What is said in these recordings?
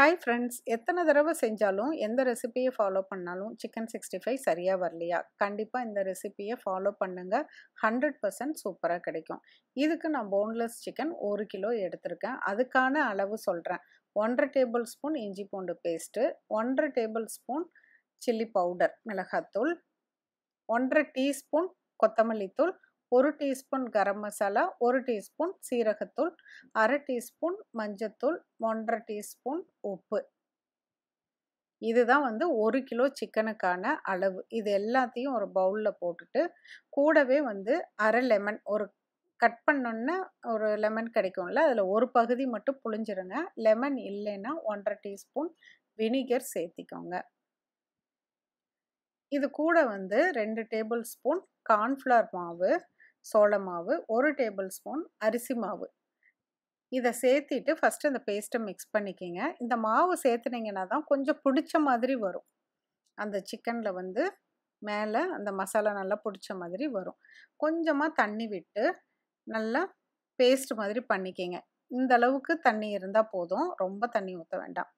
Hi friends, எத்தனை தடவை செஞ்சாலும் எந்த ரெசிபியை ஃபாலோ பண்ணாலும் சிக்கன் 65 சரியா வரலையா கண்டிப்பா இந்த ரெசிபியை ஃபாலோ பண்ணுங்க 100% சூப்பரா கிடைக்கும். இதுக்கு நான் boneless chicken 1 kg எடுத்துர்க்கேன். அதுக்கான அளவு சொல்றேன். 1.5 டேபிள்ஸ்பூன் இஞ்சி பூண்டு பேஸ்ட், 1.5 டேபிள்ஸ்பூன் chili powder மிளகாய்த்தூள், 1.5 டீஸ்பூன் கொத்தமல்லி தூள், 1 teaspoon garam masala, 1 teaspoon seeragathul, 1/2 teaspoon manjathul, 1/2 teaspoon uppu. இதுதான் வந்து 1 kg சிக்கனுக்கான அளவு. இது எல்லாத்தையும் ஒரு பவுல்ல போட்டுட்டு கூடவே வந்து 1/2 லெமன் ஒரு கட் பண்ணனும்னா ஒரு லெமன் கிடைக்கும்ல அதுல ஒரு பகுதி மட்டும் புளிஞ்சிருங்க. லெமன் இல்லேனா 1/2 டீஸ்பூன் வினிகர் சேர்த்துக்கோங்க. இது கூட வந்து 2 டேபிள்ஸ்பூன் corn flour மாவு சோள மாவு 1 டேபிள்ஸ்பூன் அரிசி மாவு இத சேர்த்திட்டு ஃபர்ஸ்ட் அந்த பேஸ்ட் mix பண்ணிக்கங்க இந்த மாவு சேர்த்துனீங்கனா தான் கொஞ்சம் புடிச்ச மாதிரி வரும் அந்த சிக்கன்ல வந்து மேல அந்த மசாலா நல்லா புடிச்ச மாதிரி வரும் கொஞ்சமா தண்ணி விட்டு நல்லா பேஸ்ட் மாதிரி பண்ணிக்கங்க இந்த அளவுக்கு தண்ணி இருந்தா போதும் ரொம்ப தண்ணி ஊத்த வேண்டாம்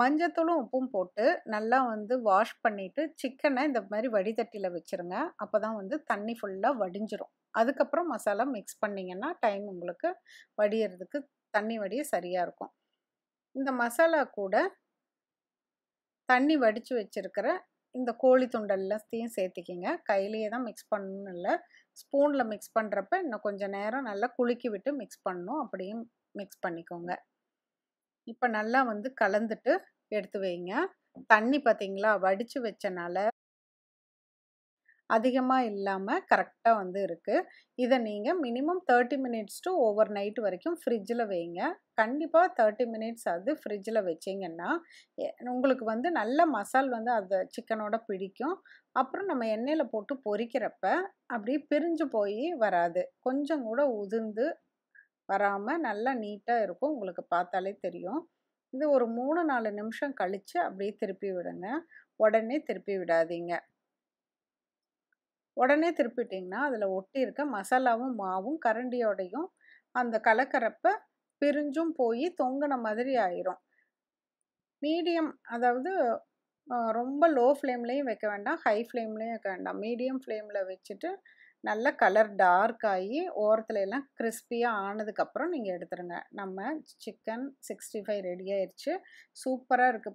மஞ்சத்தூளும் உப்பும் போட்டு நல்லா வந்து வாஷ் பண்ணிட்டு சிக்கனை இந்த மாதிரி வடிதட்டில வெச்சிருங்க அப்பதான் வந்து தண்ணி ஃபுல்லா வடிஞ்சிரும் அதுக்கு அப்புறம் மசாலா mix பண்ணீங்கன்னா டைம் உங்களுக்கு வடியிறதுக்கு தண்ணி வடிய சரியா இருக்கும் இந்த மசாலா கூட தண்ணி வடிச்சு வெச்சிருக்கிற இந்த கோழி துண்டெல்லாம் சேர்த்துக்கிங்க கையிலேயே தான் mix பண்ணனும் இல்ல ஸ்பூன்ல mix பண்றப்ப இன்னும் கொஞ்ச நேரம் நல்லா குலுக்கி விட்டு mix பண்ணனும் அப்படியே mix பண்ணிக்கோங்க இப்ப நல்லா வந்து கலந்துட்டு எடுத்து வைங்க தண்ணி பாத்தீங்களா வடிச்சு வெச்சனால அதிகமா இல்லாம கரெக்ட்டா வந்து இருக்கு இத நீங்க மினிமம் 30 minutes to overnight வரைக்கும் ஃப்ரிட்ஜ்ல வைங்க கண்டிப்பா 30 minutes அது ஃப்ரிட்ஜ்ல வெச்சீங்கன்னா உங்களுக்கு வந்து நல்ல மசால் வந்து அந்த சிக்கனோட பிடிக்கும் அப்புறம் நம்ம எண்ணெயில போட்டு பொரிக்கிறப்ப அப்படியே பிரிஞ்சு போய் வராது கொஞ்சம் கூட உதிந்து வராம நல்லா நீட்டா இருக்கும் உங்களுக்கு பார்த்தாலே தெரியும் இது ஒரு 3-4 நிமிஷம் கழிச்சு அப்படியே திருப்பி விடுங்க உடனே திருப்பி விடாதீங்க உடனே திருப்பிட்டீங்கன்னா அதுல ஒட்டி இருக்க மசாலாவும் மாவும் கரண்டியோடையும் அந்த கலக்கறப்ப பிரிஞ்சும் போய் தொங்கன மாதிரி ஆயிரும் மீடியம் அதாவது ரொம்ப லோ ஃப்ளேம்லயும் வைக்க வேண்டாம் ஹை ஃப்ளேம்லயும் வைக்க வேண்டாம் மீடியம் ஃப்ளேம்ல வெச்சிட்டு நல்ல கலர் டார்க் ஆகி ஓரத்துல எல்லாம் கிறிஸ்பியா ஆனதுக்கு அப்புறம் நீங்க எடுத்துருங்க நம்ம சிக்கன் 65 ரெடி ஆயிருச்சு சூப்பரா இருக்கு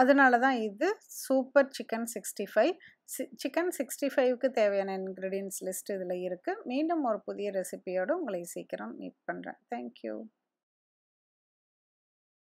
அதனால தான் இது சூப்பர் சிக்கன் 65 சிக்கன் 65 க்கு தேவையான ingredients லிஸ்ட் இதுல இருக்கு மீண்டும் ஒரு புதிய ரெசிபியோட உங்களை சீக்கிரம் மீட் பண்றேன் thank you